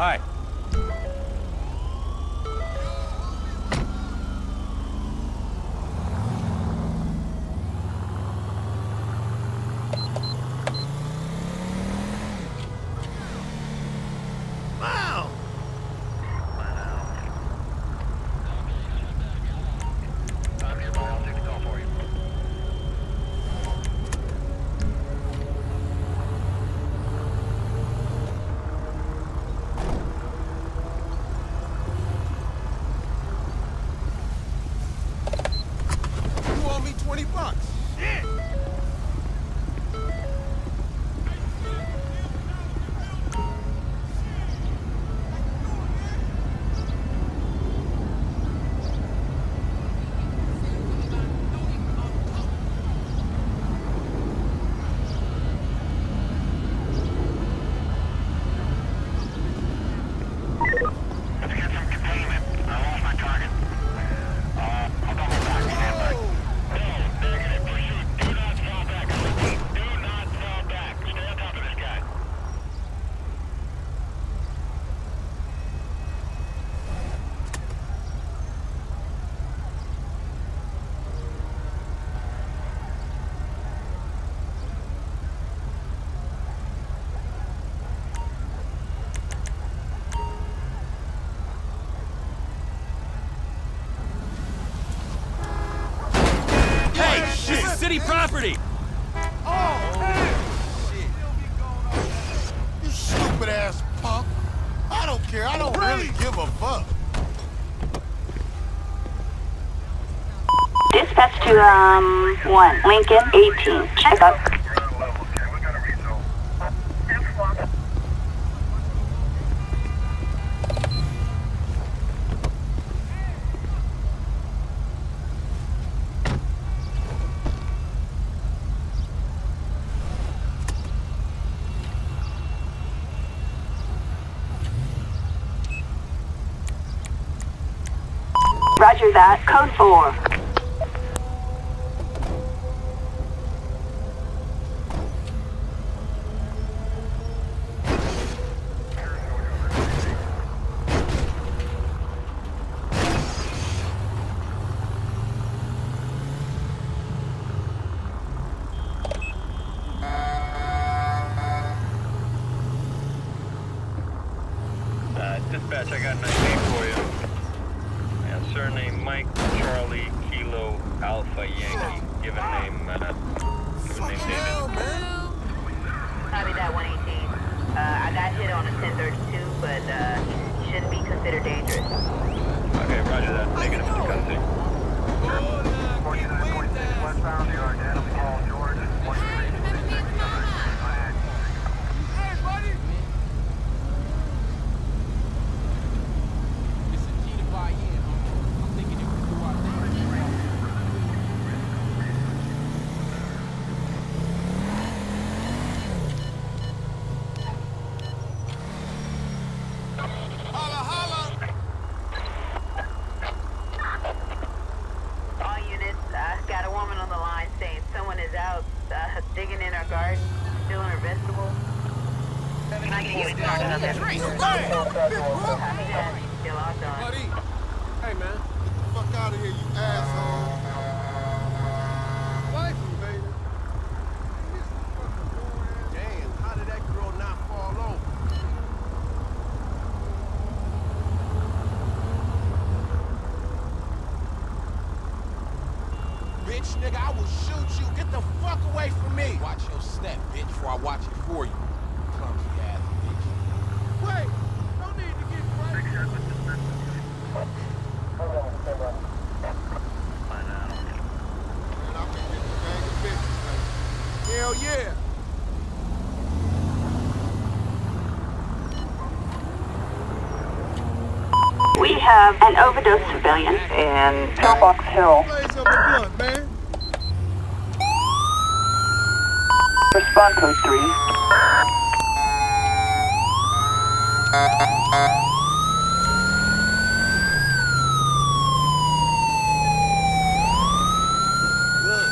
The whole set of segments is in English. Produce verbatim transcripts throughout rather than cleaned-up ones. Hi. City property! Oh, hey. Shit. You stupid ass punk! I don't care, I don't really give a fuck! Dispatch to, um, one, Lincoln, eighteen. Check up. Roger that. Code four. Uh, dispatch, I got an idea for you. Surname Mike Charlie Kilo Alpha Yankee. Given name, uh, given name David. Copy that one eighteen. Uh, I got hit on a ten thirty-two, but uh, he shouldn't be considered dangerous. Okay, roger that. Negative to custody. forty-nine forty-six westbound, you are down to call George at one three six six. Nigga, I will shoot you. Get the fuck away from me. Watch your step, bitch, before I watch it for you. Clumsy ass bitch. Wait, no need to get crazy. Man, I can get the bag of bitches, man. Hell yeah. We have an overdose civilian in Pillbox Hill. Respond code three. Good.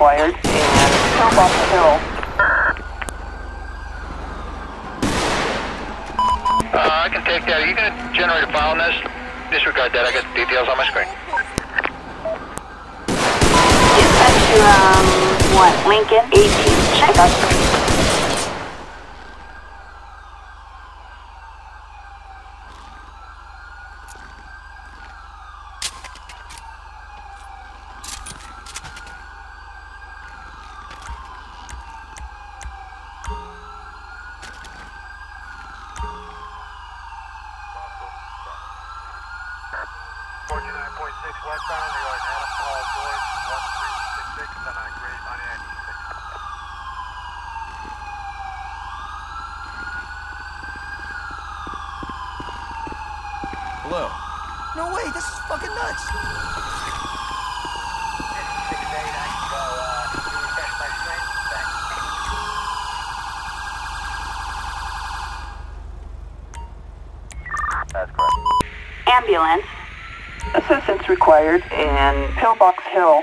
required, and help off the hill. Uh, I can take that. Are you going to generate a file on this? Disregard that. I got the details on my screen. Get back to, um, what, Lincoln? eighteenth checkup. Ambulance. Assistance required in Pillbox Hill.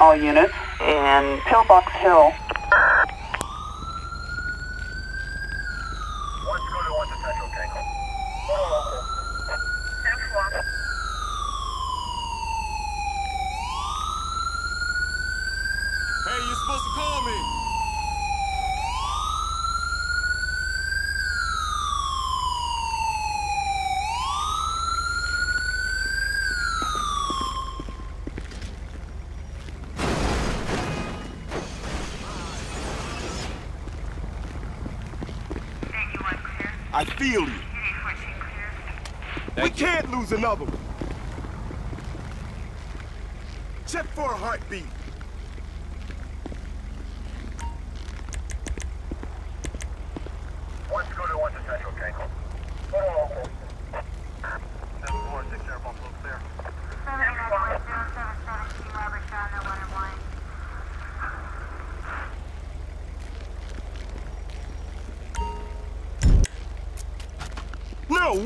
All units in Pillbox Hill. I feel you. We can't lose another one. Check for a heartbeat.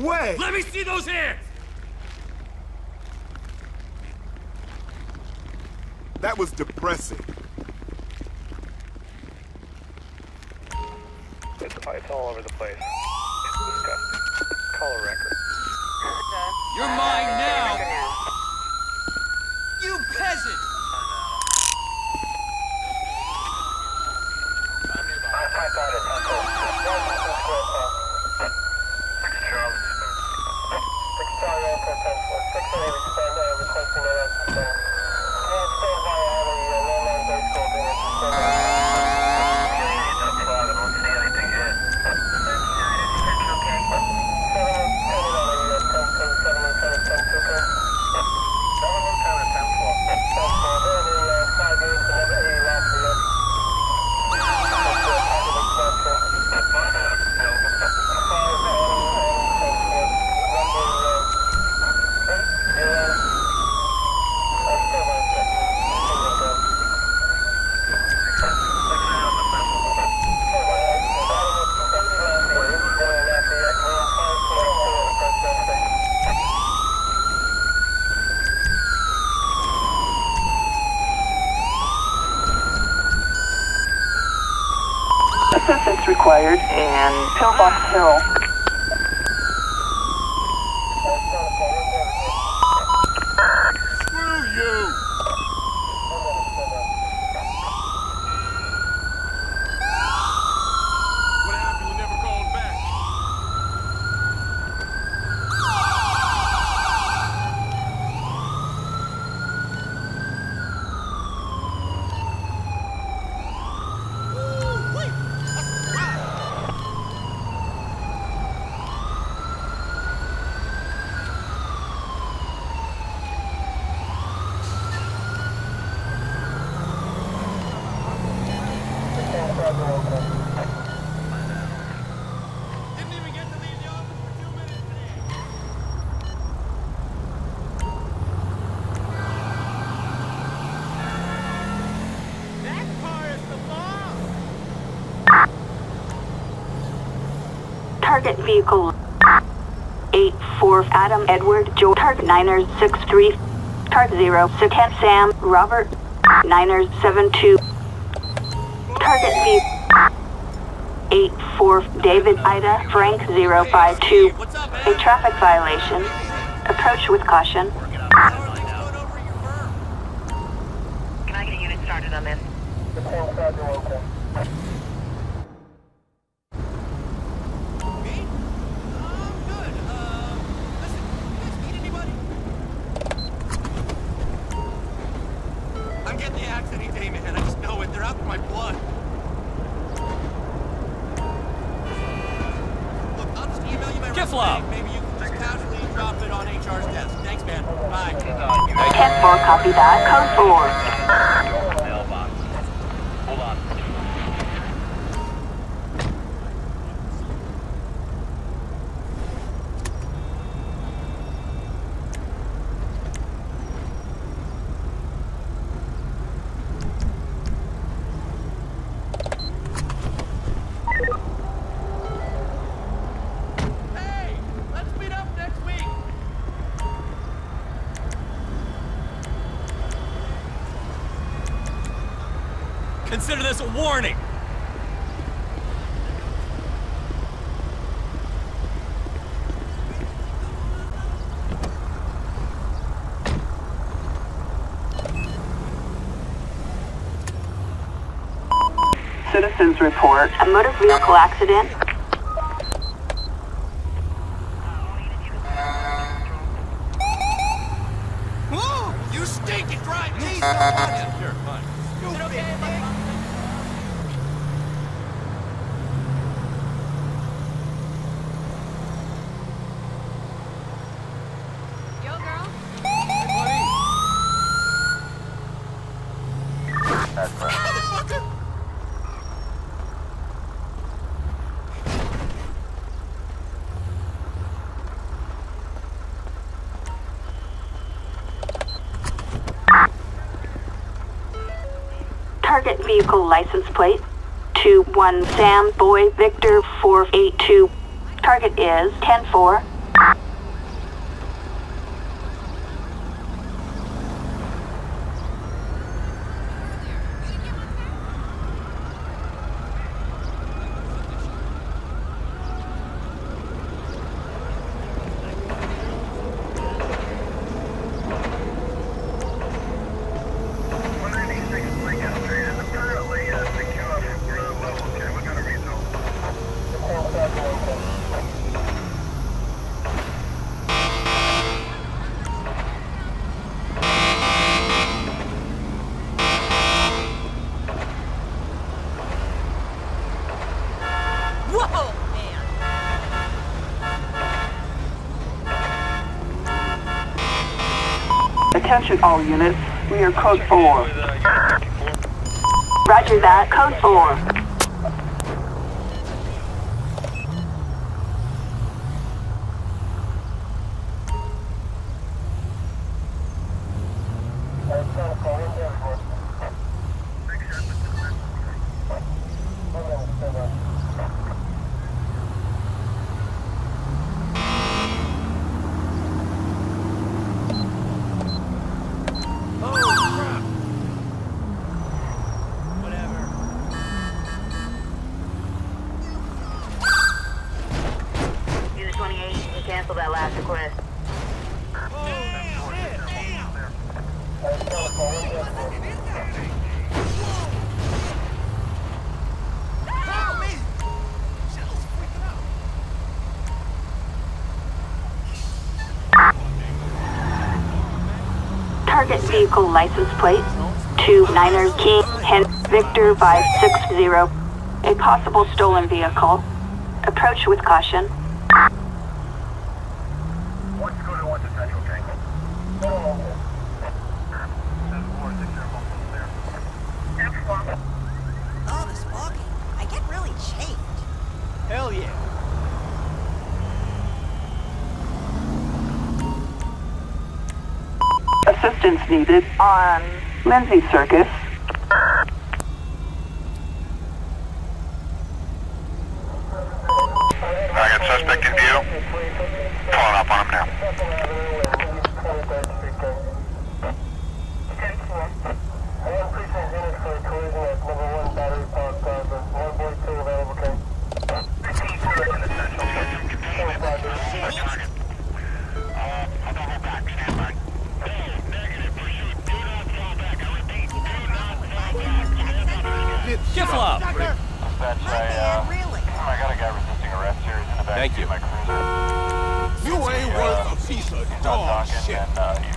Way. Let me see those hands! That was depressing. It's, it's all over the place. It's disgusting. Call a record. You're mine now! You peasant! Required in Pillbox Hill. Screw you! What happened? You never called back. vehicle. eight four Adam Edward Joe Tark Niners six three Tark zero six ten Sam Robert Niners seven two Target V eight four David Ida Frank zero five two a traffic violation. Approach with caution. Can I get a unit started on this? Consider this a warning. Citizens report a motor vehicle accident. Whoa! You stink and drive me so much. You're fine. You're okay. Target vehicle license plate two one Sam Boy Victor four eight two. Target is ten four. Attention all units, we are code four. Roger that, code four. Target vehicle license plate two Niners King Hen Victor five six zero. A possible stolen vehicle. Approach with caution. Assistance needed on Lindsay Circus. I got suspect. Kiflow! Uh, really? I got a guy resisting arrest here. He's in the back Thank you. of my cruiser. You ain't worth a piece of dog shit. And, uh, he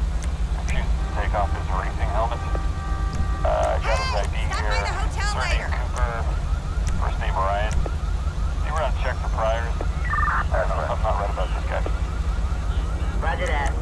refused to take off his racing helmet. Uh, got his I D here. His name is Cooper. First name Ryan. They were on check for priors. I don't know something not right about this guy. Roger that.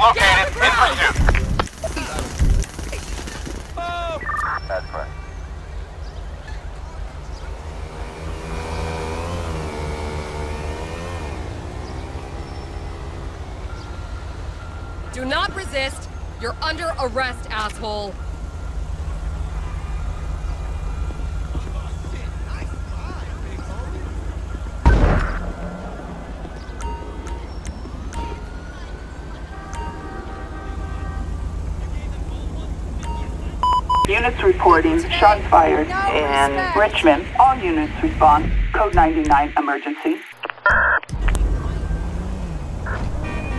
Located in pursuit. Oh. That's correct. Do not resist. You're under arrest, asshole. Units reporting shots fired in Richmond. All units respond. Code ninety-nine emergency.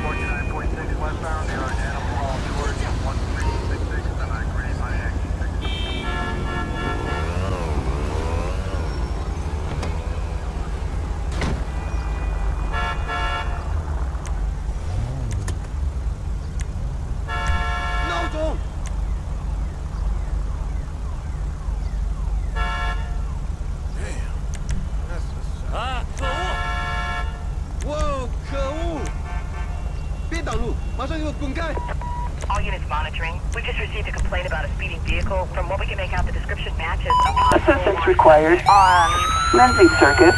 forty-nine forty-six westbound, they are down wall towards one three six six and I agree my exit. No, don't! All units monitoring. We've just received a complaint about a speeding vehicle. From what we can make out, the description matches. Assistance required on Lindsay Circuit.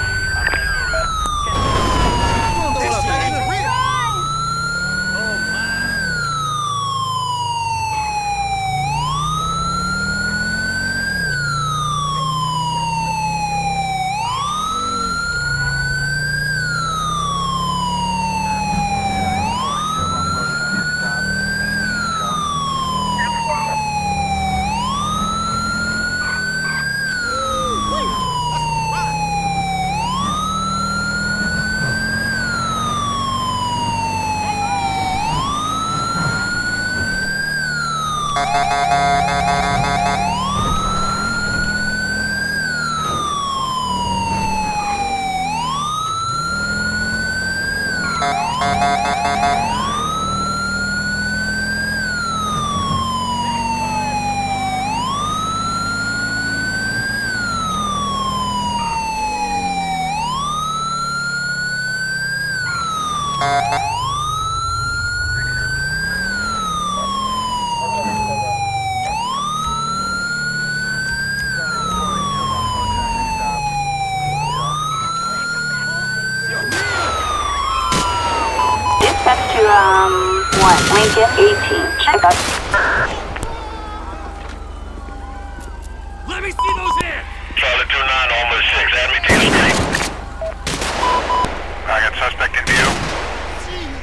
Um, what? Lincoln eighteen. Check up. Let me see those hands! Charlie two nine, almost six. Add me to the street. I got suspect in view.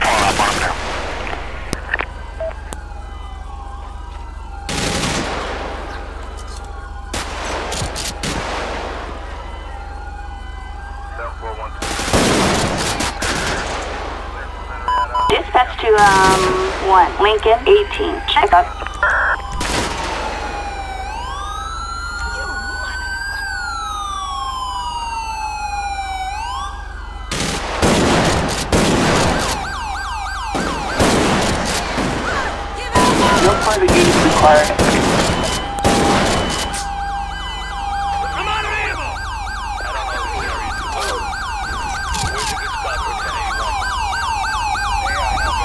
Pull up on him now. Dispatch to, um, one, Lincoln, eighteen. Check up. No further units required. I'm out of ammo! I don't know where he's going. Where's a good spot for ten eighty-one? Yeah, I know.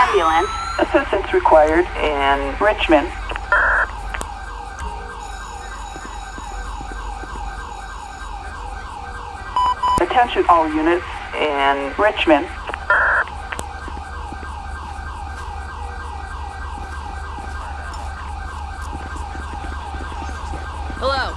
Ambulance. Assistance required in Richmond. Attention all units in Richmond. Hello.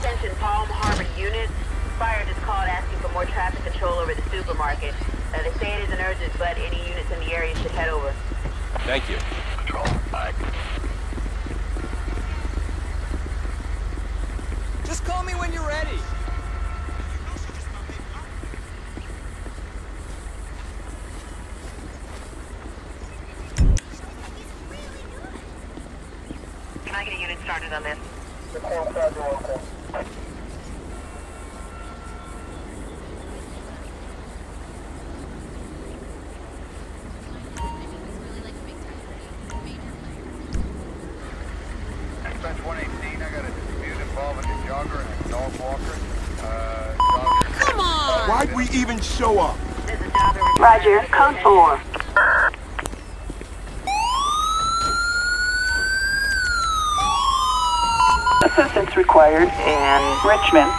Attention Palm Harbor units. Fire just called asking for more traffic control over the supermarket. Uh, they say it isn't urgent, but any units in the area should head over. Thank you. Control. Bye. Just call me when you're ready. Can I get a unit started on this? Dispatch one eighteen, I got a dispute involving a jogger and a dog walker. Uh, jogger. Come on! Why'd we even show up? Roger, code four. Assistance required in Richmond.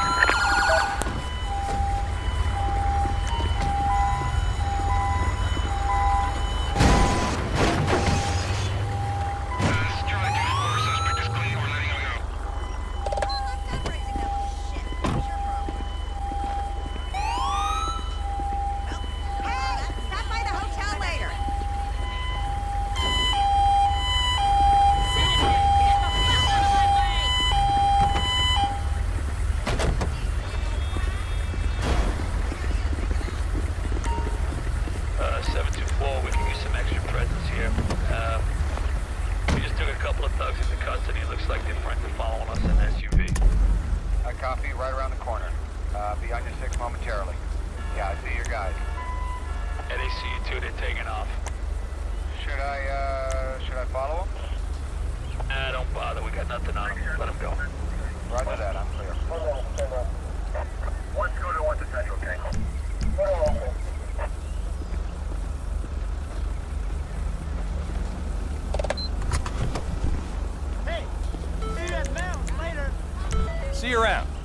See you around.